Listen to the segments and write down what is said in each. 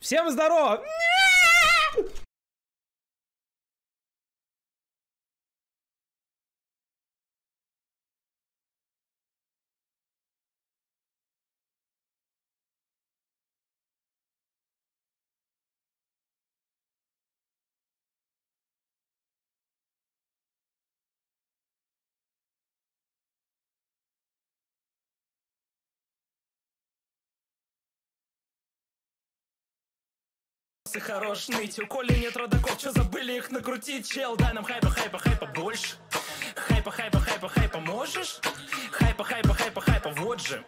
Всем здорово! Хорош ныть, у Коли нет родаков, чё забыли их накрутить, чел, дай нам хайпа больше, хайпа можешь, хайпа, вот же,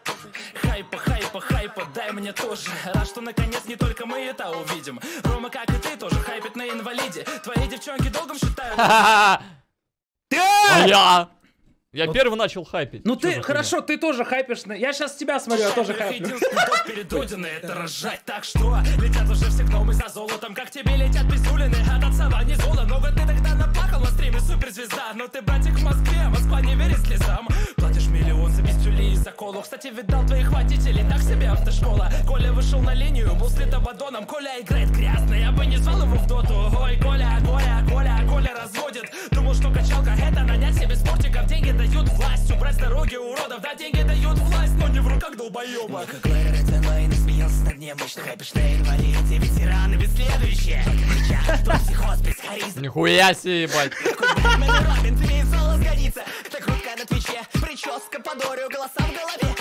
хайпа, дай мне тоже, рад, что наконец не только мы это увидим, Рома, как и ты, тоже хайпит на инвалиде, твои девчонки долгом считают... Я вот. Первый начал хайпить. Ну ты, хорошо, ты тоже хайпишь. Я сейчас тебя смотрю, я тоже хайплю. Перед Дудиной это рожать. Так что, летят уже все гномы за золотом. Как тебе летят писюлины от отцова не зола. Много ты тогда наплакал на стриме суперзвезда. Но ты, братик, в Москве, Москва не верит слезам. Платишь миллион за писюли и за колу. Кстати, видал твоих водителей, так себе автошкола. Коля вышел на линию, был слит ободоном. Коля играет грязно, я бы не звал его в доту. Ой, Коля разводит. Думал, что качалка это нанять себе спортиков. Деньги дают власть, убрать с дороги уродов. Да, деньги дают власть, но не в руках долбоёба. Как Лэйр Эдвейн смеялся над ним. Мощно хайпишь на инвалиде, ветераны без следующее. Только кричат, хоспис, харизм. Нихуя себе, ебать. Так рубка на твиче, прическа по дорю, голоса в голове.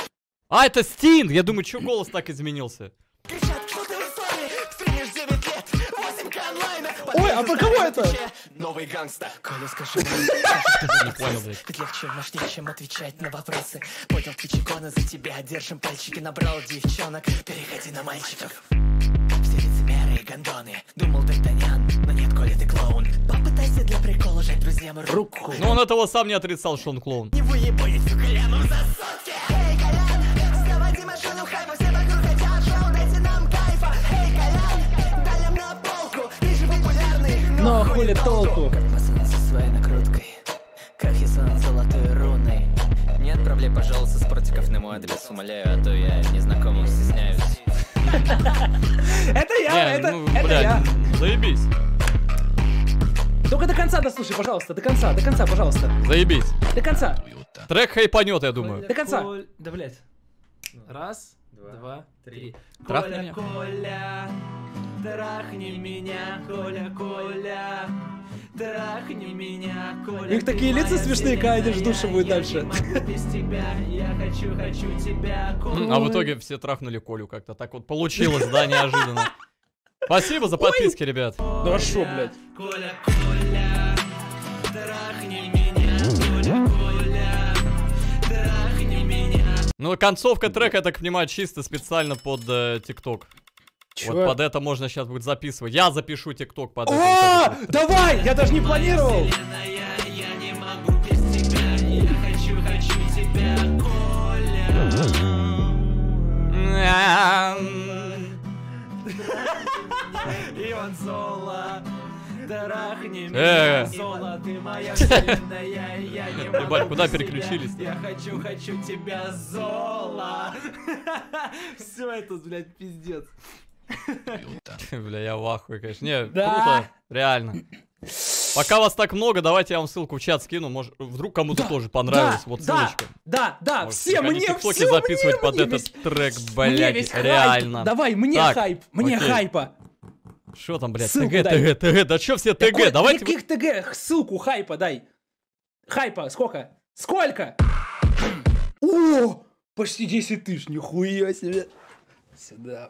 А, это STINT! Я думаю, чё голос так изменился? Кричат, что ты в исламе, стримишь 9 лет, 8к онлайна. Ой, а про кого это? Новый гангста. Коля, скажи, не понял, блядь. Ведь легче, важнее, чем отвечать на вопросы. Понял, твичикона за тебя, держим пальчики, набрал девчонок, переходи на мальчиков. Все лицемеры и гондоны, думал Д'Артаньян, но нет, Коля, ты клоун. Попытайся для прикола жать друзьям руку. Но он этого сам не отрицал, что он клоун. Не выебует всю кляну за сотки. Эй, Колян! Машину хайпа, все вокруг хотят шоу, дайте нам кайфа. Эй, Колян, дай нам на полку. Ты же популярный, но хули толку. Как пацан со своей накруткой, как Хисан с золотой руной. Не отправляй, пожалуйста, с протиков на мой адрес, умоляю, а то я незнакомым стесняюсь. Это я, это я. Заебись. Только до конца дослушай, пожалуйста, до конца, пожалуйста. Заебись. До конца. Трек хайпанет, я думаю. До конца. Да, блядь. Раз, два, три. Коля, Коля, трахни меня, Коля, Коля, трахни меня, Коля. У них такие лица смешные, когда в душе будет дальше. А в итоге все трахнули Колю как-то. Так вот получилось, да, неожиданно. Спасибо за подписки, ребят. Да шо, блядь. Коля, Коля, трахни меня, Коля, Коля, трахни меня. Ну, концовка трека, я так понимаю, чисто специально под ТикТок. Вот под это можно сейчас будет записывать. Я запишу ТикТок под это. Давай! Я даже не планировал! Ебать, куда переключились? Я хочу тебя, Зола. Все это, блядь, пиздец. Бля, я в ахуе, конечно. Не, круто, реально. Пока вас так много, давайте я вам ссылку в чат скину. Может, вдруг кому-то тоже понравилось. Вот ссылочка. Да, все мне ТикТоки записывать под этот трек, блядь, реально. Давай, мне хайпа. Что там, блядь, ТГ, да чё все ТГ, давайте... Каких ТГ? Ссылку хайпа дай. Хайпа, сколько? Сколько? О, почти 10 тысяч, нихуя себе. Сюда.